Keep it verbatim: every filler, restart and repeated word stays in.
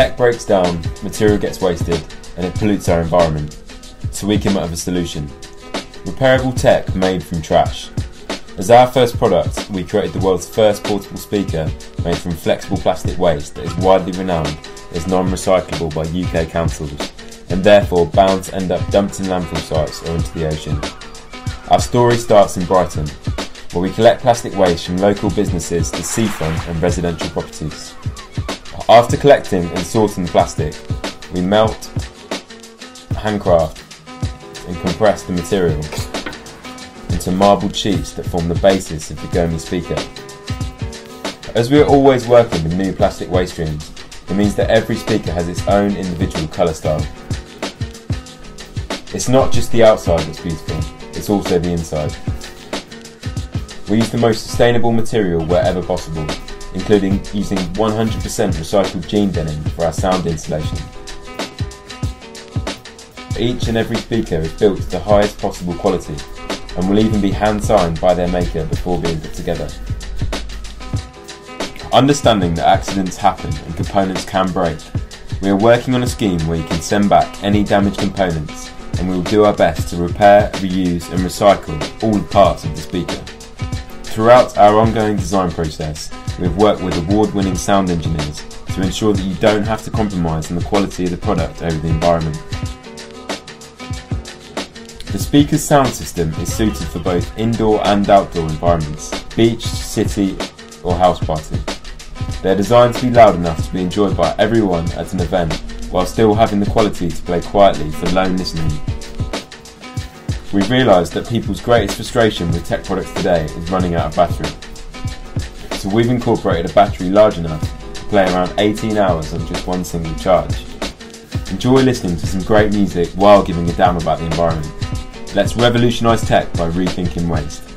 tech breaks down, material gets wasted, and it pollutes our environment. So we came up with a solution. Repairable tech made from trash. As our first product, we created the world's first portable speaker made from flexible plastic waste that is widely renowned as non-recyclable by U K councils, and therefore bound to end up dumped in landfill sites or into the ocean. Our story starts in Brighton, where we collect plastic waste from local businesses to seafront and residential properties. After collecting and sorting the plastic, we melt, handcraft, and compress the material into marbled sheets that form the basis of the Gomi speaker. As we are always working with new plastic waste streams, it means that every speaker has its own individual colour style. It's not just the outside that's beautiful, it's also the inside. We use the most sustainable material wherever possible, including using one hundred percent recycled jean denim for our sound insulation. Each and every speaker is built to the highest possible quality and will even be hand-signed by their maker before being put together. Understanding that accidents happen and components can break, we are working on a scheme where you can send back any damaged components, and we will do our best to repair, reuse and recycle all the parts of the speaker. Throughout our ongoing design process, we have worked with award-winning sound engineers to ensure that you don't have to compromise on the quality of the product over the environment. The speaker's sound system is suited for both indoor and outdoor environments, beach, city or house party. They are designed to be loud enough to be enjoyed by everyone at an event, while still having the quality to play quietly for lone listening. We've realised that people's greatest frustration with tech products today is running out of battery. So we've incorporated a battery large enough to play around eighteen hours on just one single charge. Enjoy listening to some great music while giving a damn about the environment. Let's revolutionise tech by rethinking waste.